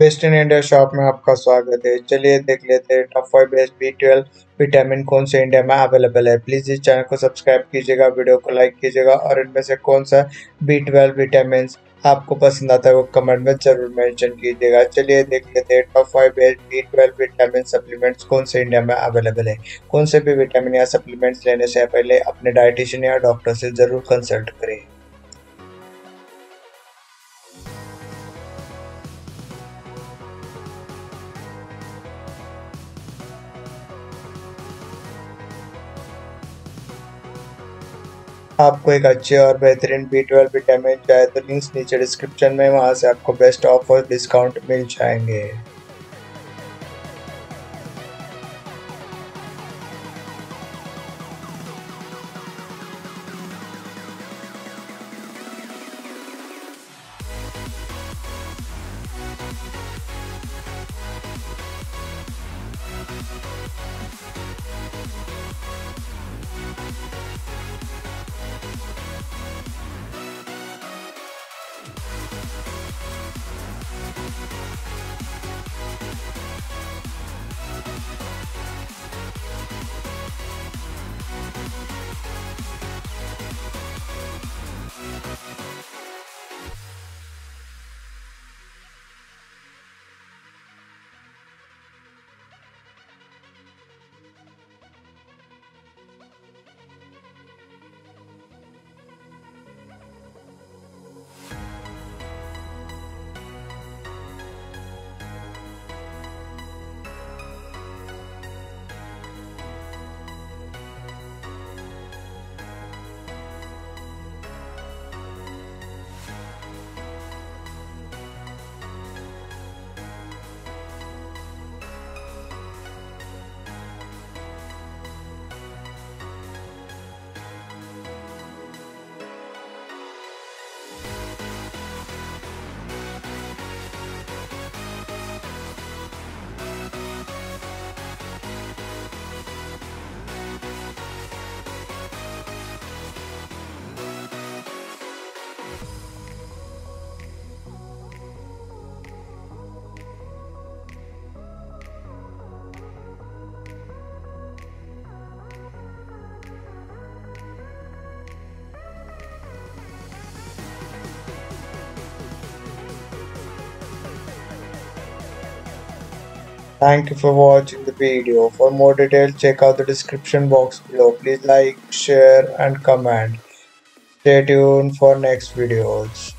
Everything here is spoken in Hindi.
बेस्ट इन इंडिया शॉप में आपका स्वागत है। चलिए देख लेते हैं टॉप 5 बेस्ट B12 विटामिन कौन से इंडिया में अवेलेबल है। प्लीज़ इस चैनल को सब्सक्राइब कीजिएगा, वीडियो को लाइक कीजिएगा और इनमें से कौन सा B12 विटामिन आपको पसंद आता है वो कमेंट में जरूर मेंशन कीजिएगा। चलिए देख लेते हैं top 5 best B12 vitamin supplements कौन से इंडिया में अवेलेबल है। कौन से भी विटामिन या सप्लीमेंट्स लेने से पहले अपने डाइटिशियन या डॉक्टर से ज़रूर कंसल्ट करें। आपको एक अच्छे और बेहतरीन B12 विटामिन चाहिए तो लिंक्स नीचे डिस्क्रिप्शन में, वहां से आपको बेस्ट ऑफर डिस्काउंट मिल जाएंगे। Thank you for watching the video. For more details, check out the description box below. Please like, share and comment. Stay tuned for next videos.